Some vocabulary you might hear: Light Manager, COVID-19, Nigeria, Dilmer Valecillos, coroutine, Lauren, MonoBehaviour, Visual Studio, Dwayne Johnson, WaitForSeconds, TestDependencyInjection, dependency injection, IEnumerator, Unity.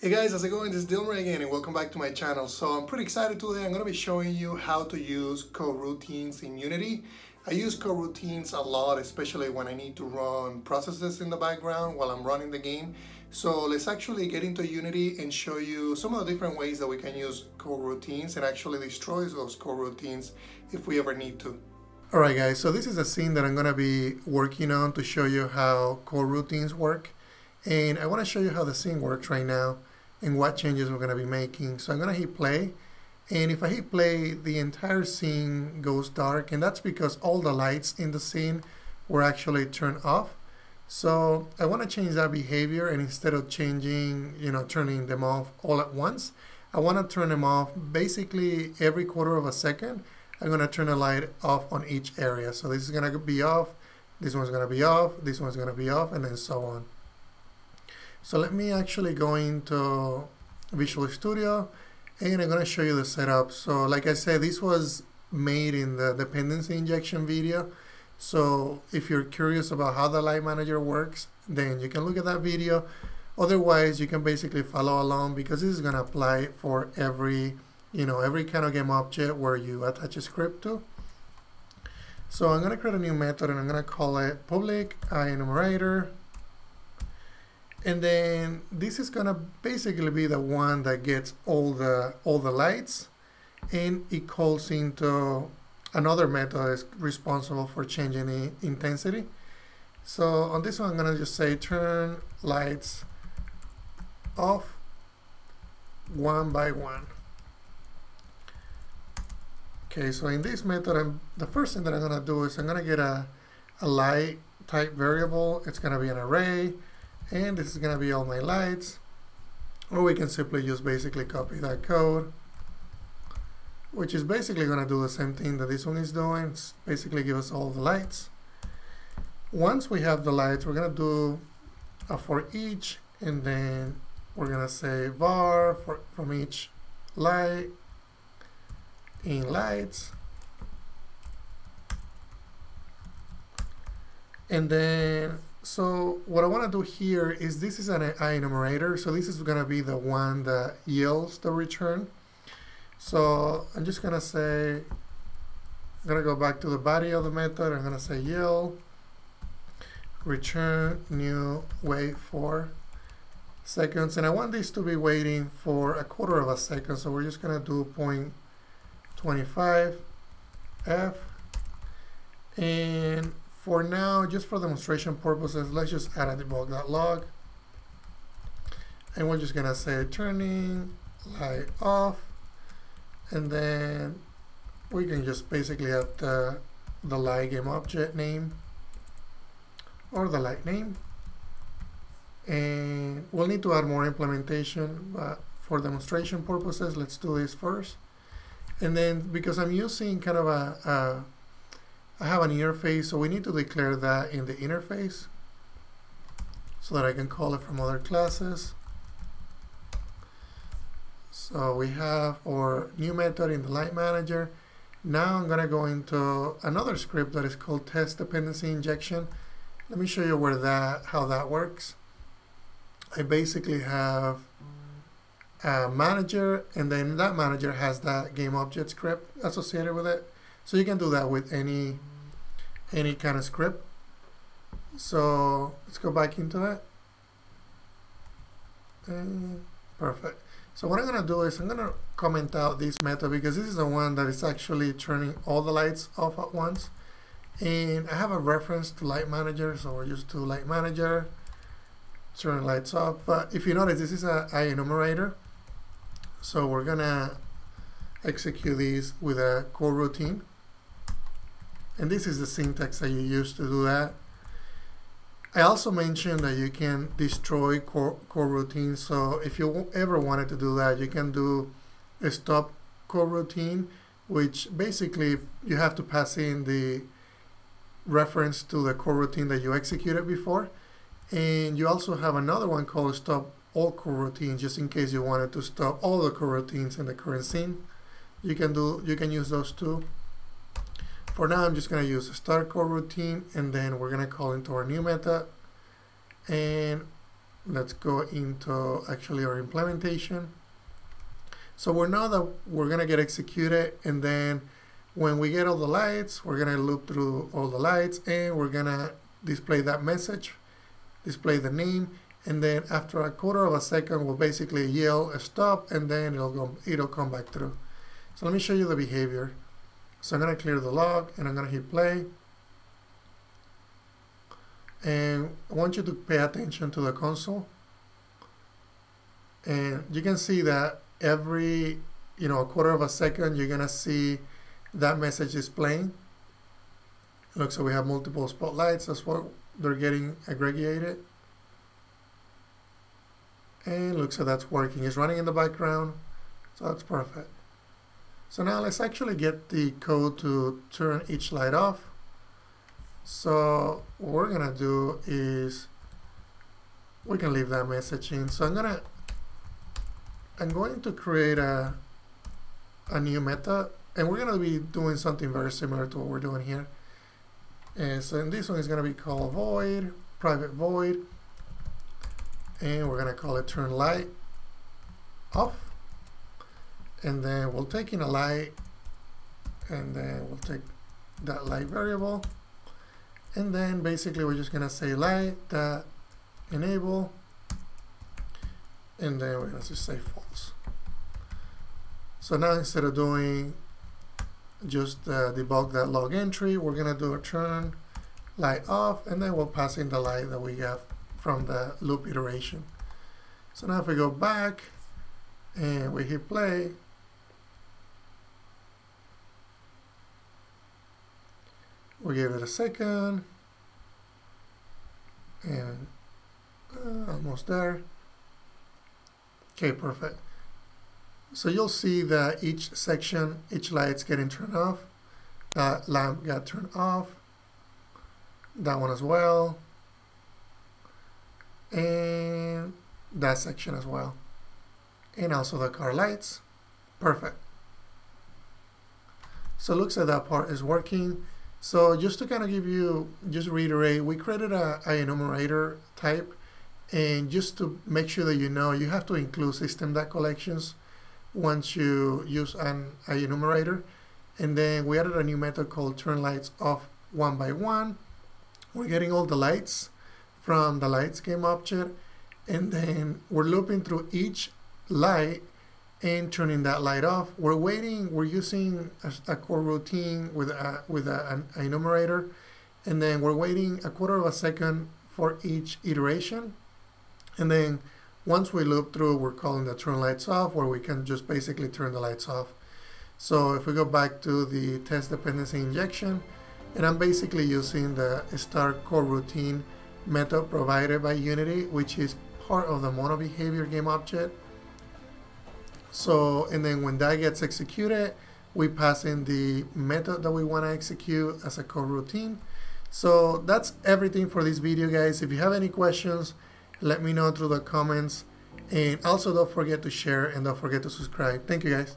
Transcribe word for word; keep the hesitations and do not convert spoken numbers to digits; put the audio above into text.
Hey guys, how's it going? This is Dilmer again and welcome back to my channel. So I'm pretty excited today. I'm going to be showing you how to use coroutines in Unity. I use coroutines a lot, especially when I need to run processes in the background while I'm running the game. So let's actually get into Unity and show you some of the different ways that we can use coroutines and actually destroy those coroutines if we ever need to. Alright guys, so this is a scene that I'm going to be working on to show you how coroutines work. And I want to show you how the scene works right now and what changes we're going to be making. So I'm going to hit play, and if I hit play, the entire scene goes dark, and that's because all the lights in the scene were actually turned off. So I want to change that behavior, and instead of changing, you know, turning them off all at once, I want to turn them off basically every quarter of a second. I'm going to turn the light off on each area. So this is going to be off, this one's going to be off, this one's going to be off, and then so on. So let me actually go into Visual Studio, and I'm going to show you the setup. So like I said, this was made in the dependency injection video. So if you're curious about how the Light Manager works, then you can look at that video. Otherwise, you can basically follow along, because this is going to apply for every, you know, every kind of game object where you attach a script to. So I'm going to create a new method, and I'm going to call it public IEnumerator. And then this is gonna basically be the one that gets all the all the lights, and it calls into another method that's responsible for changing the intensity. So on this one, I'm gonna just say turn lights off one by one. Okay, so in this method, I'm, the first thing that I'm gonna do is I'm gonna get a, a light type variable. It's gonna be an array. And this is going to be all my lights, or we can simply just basically copy that code, which is basically going to do the same thing that this one is doing. It's basically give us all the lights. Once we have the lights, we're going to do a for each, and then we're going to say var for, from each light in lights. And then so what I want to do here is this is an IEnumerator, so this is going to be the one that yields the return. So I'm just going to say, I'm going to go back to the body of the method, I'm going to say yield, return new wait for seconds, and I want this to be waiting for a quarter of a second, so we're just going to do zero point two five f, and for now, just for demonstration purposes, let's just add a debug.log, and we're just gonna say turning light off, and then we can just basically add the, the light game object name or the light name, and we'll need to add more implementation, but for demonstration purposes, let's do this first. And then because I'm using kind of a, a I have an interface, so we need to declare that in the interface so that I can call it from other classes. So we have our new method in the Light Manager. Now I'm going to go into another script that is called TestDependencyInjection. Let me show you where that how that works. I basically have a manager, and then that manager has that game object script associated with it. So you can do that with any any kind of script. So let's go back into it. And perfect. So what I'm gonna do is I'm gonna comment out this method, because this is the one that is actually turning all the lights off at once. And I have a reference to Light Manager, so we'll just do Light Manager, turn lights off. But if you notice, this is an IEnumerator. So we're gonna execute these with a coroutine. And this is the syntax that you use to do that. I also mentioned that you can destroy coroutines, so if you ever wanted to do that, you can do a stop coroutine, which basically you have to pass in the reference to the coroutine that you executed before. And you also have another one called stop all coroutines, just in case you wanted to stop all the coroutines in the current scene. You can do you can use those two. For now, I'm just going to use a start coroutine, and then we're going to call into our new method, and Let's go into actually our implementation. So we know that we're gonna get executed, and then when we get all the lights, we're gonna loop through all the lights, and we're gonna display that message, display the name, and then after a quarter of a second, we'll basically yell a stop, and then it'll go, it'll come back through. So let me show you the behavior. So I'm gonna clear the log, and I'm gonna hit play. And I want you to pay attention to the console, and you can see that every you know a quarter of a second you're gonna see that message is playing. Look, so we have multiple spotlights. That's what they're getting aggregated, and look, so that's working. It's running in the background, so that's perfect. So now let's actually get the code to turn each light off. So what we're gonna do is we can leave that message in. So I'm gonna I'm going to create a a new method, and we're gonna be doing something very similar to what we're doing here. And so in this one is gonna be called void, private void, and we're gonna call it turn light off, and then we'll take in a light, and then we'll take that light variable. And then basically we're just gonna say light that enable, and then we're gonna just say false. So now instead of doing just uh, debug that log entry, we're gonna do a turn light off, and then we'll pass in the light that we have from the loop iteration. So now if we go back and we hit play, we give it a second, and uh, almost there. Okay, perfect. So you'll see that each section, each light's getting turned off. That lamp got turned off. That one as well, and that section as well, and also the car lights. Perfect. So it looks like that part is working. So just to kind of give you, just reiterate, we created a, a enumerator type, and just to make sure that you know, you have to include system.collections once you use an a enumerator. And then we added a new method called turn lights off one by one. We're getting all the lights from the lights game object, and then we're looping through each light and turning that light off. We're waiting, we're using a, a core routine with a, with a, an enumerator, and then we're waiting a quarter of a second for each iteration. And then once we loop through, we're calling the turn lights off, where we can just basically turn the lights off. So if we go back to the test dependency injection, and I'm basically using the start core routine method provided by Unity, which is part of the MonoBehaviour game object. So, and then when that gets executed, we pass in the method that we want to execute as a coroutine. So that's everything for this video, guys. If you have any questions, let me know through the comments. And also don't forget to share, and don't forget to subscribe. Thank you, guys.